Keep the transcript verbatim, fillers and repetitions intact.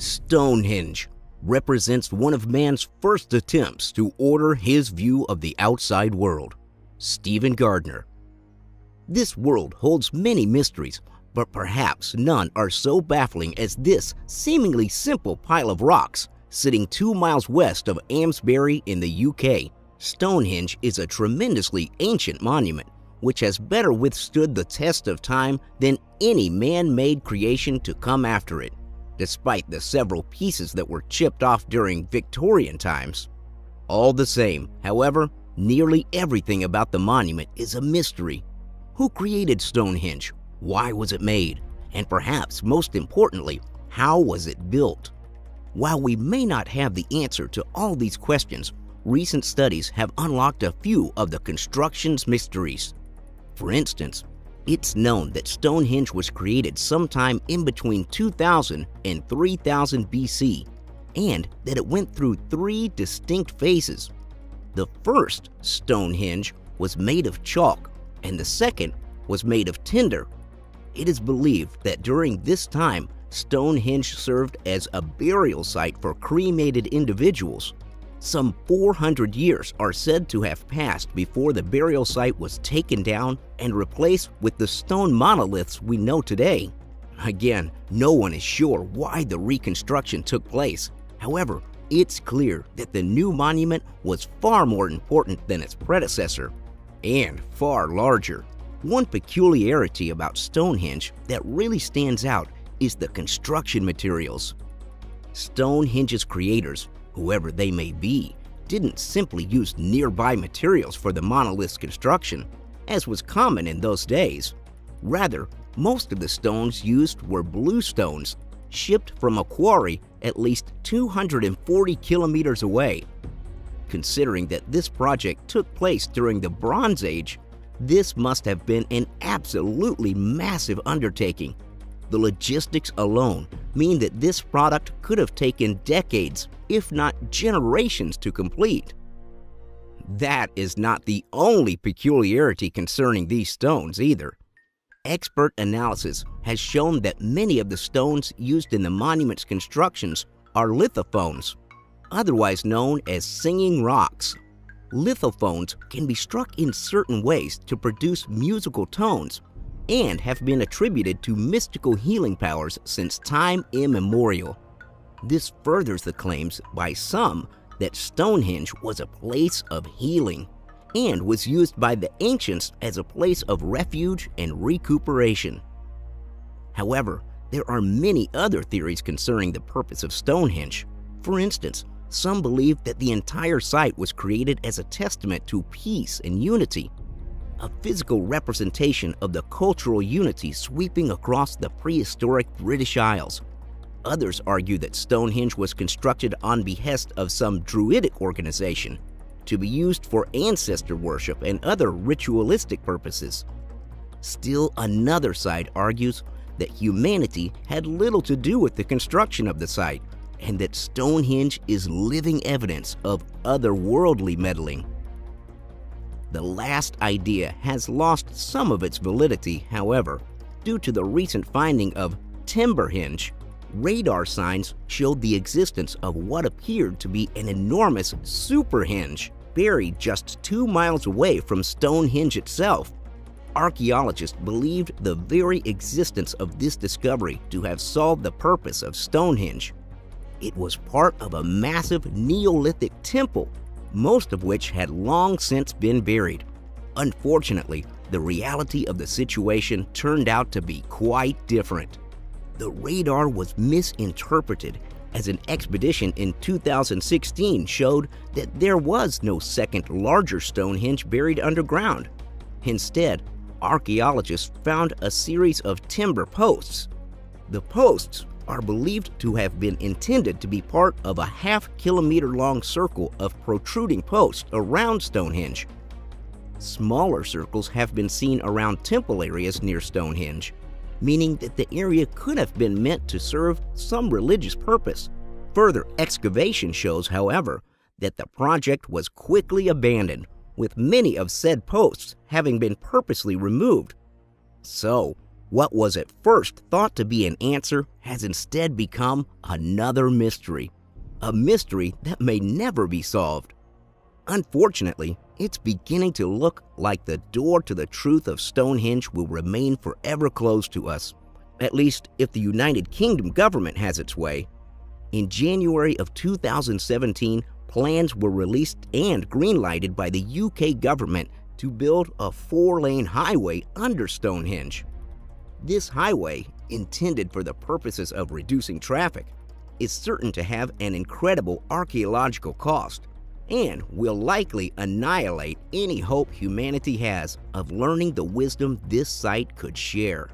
Stonehenge represents one of man's first attempts to order his view of the outside world. Stephen Gardner. This world holds many mysteries, but perhaps none are so baffling as this seemingly simple pile of rocks sitting two miles west of Amesbury in the U K. Stonehenge is a tremendously ancient monument which has better withstood the test of time than any man-made creation to come after it, despite the several pieces that were chipped off during Victorian times. All the same, however, nearly everything about the monument is a mystery. Who created Stonehenge? Why was it made? And perhaps most importantly, how was it built? While we may not have the answer to all these questions, recent studies have unlocked a few of the construction's mysteries. For instance, it's known that Stonehenge was created sometime in between two thousand and three thousand B C, and that it went through three distinct phases. The first Stonehenge was made of chalk, and the second was made of tinder. It is believed that during this time, Stonehenge served as a burial site for cremated individuals. Some four hundred years are said to have passed before the burial site was taken down and replaced with the stone monoliths we know today. Again, no one is sure why the reconstruction took place. However, it's clear that the new monument was far more important than its predecessor, and far larger. One peculiarity about Stonehenge that really stands out is the construction materials. Stonehenge's creators, whoever they may be, didn't simply use nearby materials for the monolith's construction, as was common in those days. Rather, most of the stones used were bluestones, shipped from a quarry at least two hundred forty kilometers away. Considering that this project took place during the Bronze Age, this must have been an absolutely massive undertaking. The logistics alone mean that this product could have taken decades, if not generations, to complete. That is not the only peculiarity concerning these stones either. Expert analysis has shown that many of the stones used in the monument's constructions are lithophones, otherwise known as singing rocks. Lithophones can be struck in certain ways to produce musical tones, and have been attributed to mystical healing powers since time immemorial. This furthers the claims by some that Stonehenge was a place of healing and was used by the ancients as a place of refuge and recuperation. However, there are many other theories concerning the purpose of Stonehenge. For instance, some believe that the entire site was created as a testament to peace and unity, a physical representation of the cultural unity sweeping across the prehistoric British Isles. Others argue that Stonehenge was constructed on behest of some druidic organization to be used for ancestor worship and other ritualistic purposes. Still another side argues that humanity had little to do with the construction of the site and that Stonehenge is living evidence of otherworldly meddling. The last idea has lost some of its validity, however, due to the recent finding of Timberhenge. Radar signs showed the existence of what appeared to be an enormous superhenge buried just two miles away from Stonehenge itself. Archaeologists believed the very existence of this discovery to have solved the purpose of Stonehenge. It was part of a massive Neolithic temple, most of which had long since been buried. Unfortunately, the reality of the situation turned out to be quite different. The radar was misinterpreted, as an expedition in two thousand sixteen showed that there was no second larger Stonehenge buried underground. Instead, archaeologists found a series of timber posts. The posts are believed to have been intended to be part of a half-kilometer-long circle of protruding posts around Stonehenge. Smaller circles have been seen around temple areas near Stonehenge, meaning that the area could have been meant to serve some religious purpose. Further excavation shows, however, that the project was quickly abandoned, with many of said posts having been purposely removed. So, What was at first thought to be an answer has instead become another mystery, a mystery that may never be solved. Unfortunately, it's beginning to look like the door to the truth of Stonehenge will remain forever closed to us, at least if the United Kingdom government has its way. In January of two thousand seventeen, plans were released and greenlighted by the U K government to build a four-lane highway under Stonehenge. This highway, intended for the purposes of reducing traffic, is certain to have an incredible archaeological cost and will likely annihilate any hope humanity has of learning the wisdom this site could share.